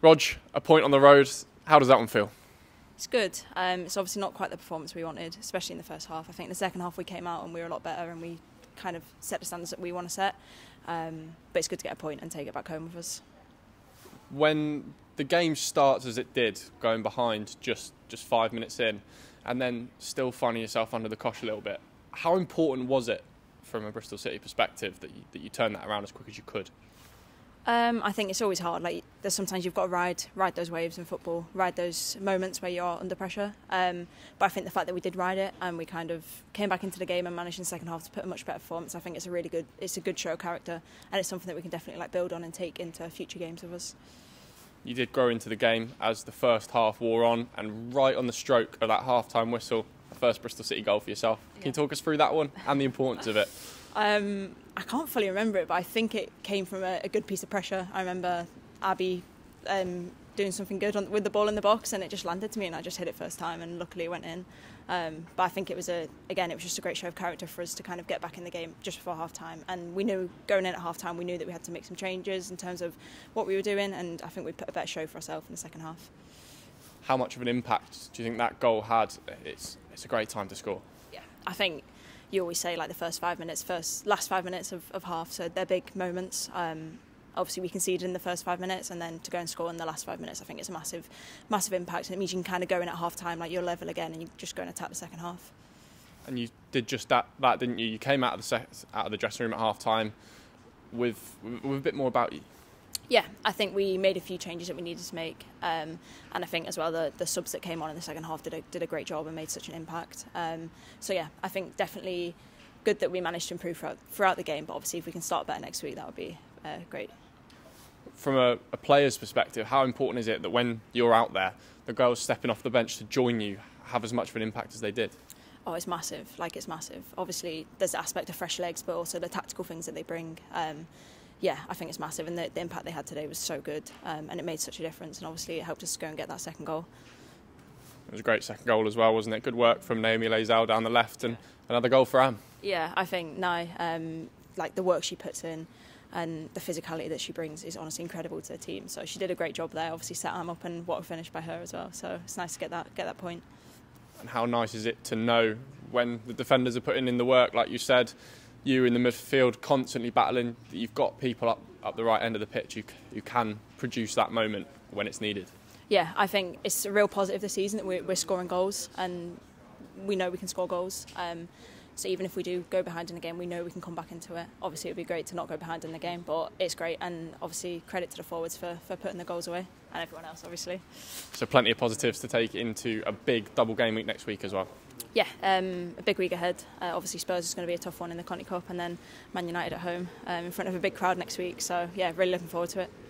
Rog, a point on the road, how does that one feel? It's good. It's obviously not quite the performance we wanted, especially in the first half. I think in the second half we came out and we were a lot better and we kind of set the standards that we want to set. But it's good to get a point and take it back home with us. When the game starts as it did, going behind just 5 minutes in, and then still finding yourself under the cosh a little bit, how important was it from a Bristol City perspective that you turned that around as quick as you could? I think it's always hard. Like, there's sometimes you've got to ride those waves in football, ride those moments where you are under pressure. But I think the fact that we did ride it and we kind of came back into the game and managed in the second half to put a much better performance, I think it's a good show of character, and it's something that we can definitely build on and take into future games with us. You did grow into the game as the first half wore on, and right on the stroke of that half-time whistle, the first Bristol City goal for yourself. Can you talk us through that one and the importance of it? I can't fully remember it, but I think it came from a good piece of pressure. I remember Abby doing something good with the ball in the box, and it just landed to me and I just hit it first time, and luckily it went in. But I think it was just a great show of character for us to kind of get back in the game just before half time, and we knew going in at half time we knew that we had to make some changes in terms of what we were doing, and I think we put a better show for ourselves in the second half. How much of an impact do you think that goal had? It's a great time to score. Yeah, I think you always say like the last five minutes of half, so they're big moments. Obviously we conceded in the first 5 minutes, and then to go and score in the last 5 minutes, I think it's a massive impact, and it means you can kind of go in at half time like you're level again and you just go and attack the second half. And you did just that, didn't you? You came out of the dressing room at half time with a bit more about you. Yeah, I think we made a few changes that we needed to make, and I think as well the subs that came on in the second half did a great job and made such an impact. So yeah, I think definitely good that we managed to improve throughout the game, but obviously if we can start better next week, that would be great. From a player's perspective, how important is it that when you're out there, the girls stepping off the bench to join you have as much of an impact as they did? Oh, it's massive. Like, it's massive. Obviously there's the aspect of fresh legs, but also the tactical things that they bring. Yeah, I think it's massive, and the impact they had today was so good, and it made such a difference, and obviously it helped us go and get that second goal. It was a great second goal as well, wasn't it? Good work from Naomi Lazell down the left, and another goal for Am. Yeah, I think Nye, like the work she puts in and the physicality that she brings is honestly incredible to the team, so she did a great job there. Obviously set Am up, and what a finish by her as well, so it's nice to get that point. And how nice is it to know when the defenders are putting in the work, like you said, you in the midfield constantly battling, that you've got people up the right end of the pitch who can produce that moment when it's needed. Yeah, I think it's a real positive this season that we're scoring goals, and we know we can score goals. So even if we do go behind in the game, we know we can come back into it. Obviously it would be great to not go behind in the game, but it's great, and obviously credit to the forwards for putting the goals away, and everyone else obviously. So plenty of positives to take into a big double game week next week as well. Yeah, a big week ahead. Obviously Spurs is going to be a tough one in the Conte Cup, and then Man United at home in front of a big crowd next week. So yeah, really looking forward to it.